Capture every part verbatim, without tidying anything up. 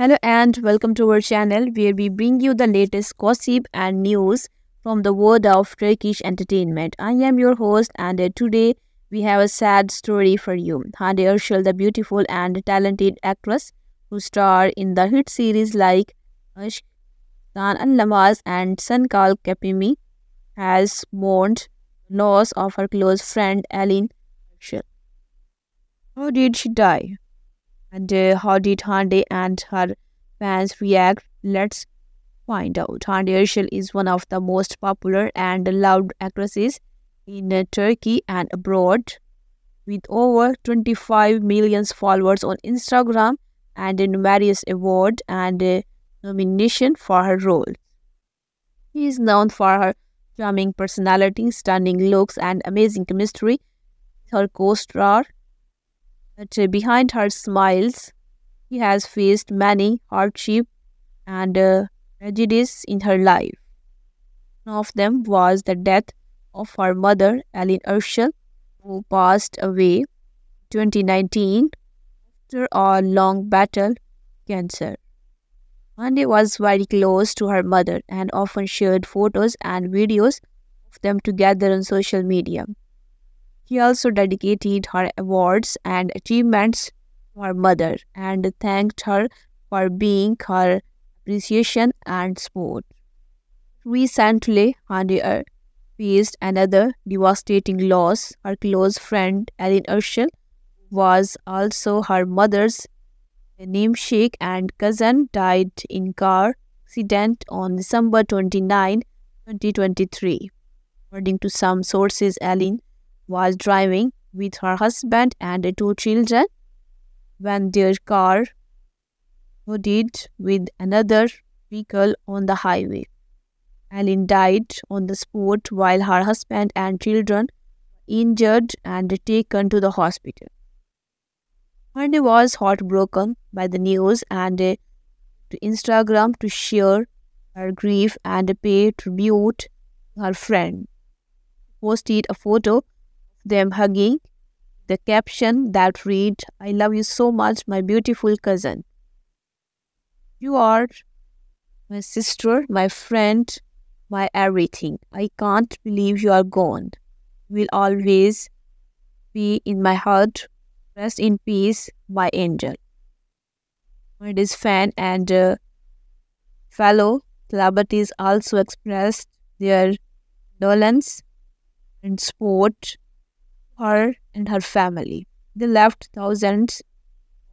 Hello and welcome to our channel where we bring you the latest gossip and news from the world of Turkish entertainment. I am your host and today we have a sad story for you. Hande Erçel, the beautiful and talented actress who starred in the hit series like Aşk Tanınmaz and Sen Çal Kapımı, has mourned the loss of her close friend Aylin Arslan. How did she die? And uh, how did Hande and her fans react? Let's find out. Hande Erçel is one of the most popular and loved actresses in uh, Turkey and abroad. With over twenty-five million followers on Instagram and in various awards and uh, nominations for her roles. She is known for her charming personality, stunning looks and amazing chemistry with her co-star. But behind her smiles, she has faced many hardships and uh, tragedies in her life. One of them was the death of her mother, Aylin Arslan, who passed away in twenty nineteen after a long battle with cancer. Hande was very close to her mother and often shared photos and videos of them together on social media. She also dedicated her awards and achievements to her mother and thanked her for being her appreciation and support. Recently, Hande faced another devastating loss. Her close friend Aylin Arslan was also her mother's namesake and cousin, died in car accident on December twenty-ninth, twenty twenty-three. According to some sources, Aylin was driving with her husband and two children when their car collided with another vehicle on the highway. Aylin died on the spot while her husband and children were injured and taken to the hospital. Hande was heartbroken by the news and to Instagram to share her grief and pay tribute to her friend. She posted a photo them hugging, the caption that read, "I love you so much, my beautiful cousin. You are my sister, my friend, my everything. I can't believe you are gone. You will always be in my heart. Rest in peace, my angel." Hande's fan and uh, fellow celebrities also expressed their condolence and support her and her family. They left thousands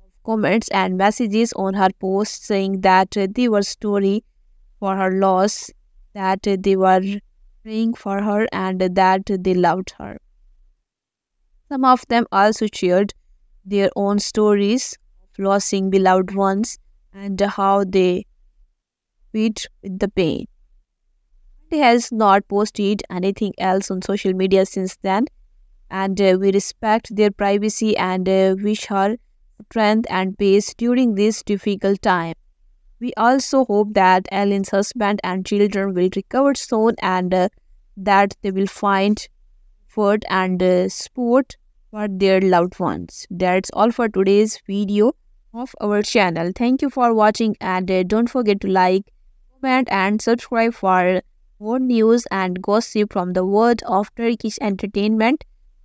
of comments and messages on her post saying that they were sorry for her loss, that they were praying for her and that they loved her. Some of them also shared their own stories of losing beloved ones and how they beat with the pain. She has not posted anything else on social media since then, and uh, we respect their privacy and uh, wish her strength and peace during this difficult time. We also hope that Aylin's husband and children will recover soon and uh, that they will find comfort and uh, support for their loved ones. That's all for today's video of our channel. Thank you for watching and uh, don't forget to like, comment and subscribe for more news and gossip from the world of Turkish entertainment.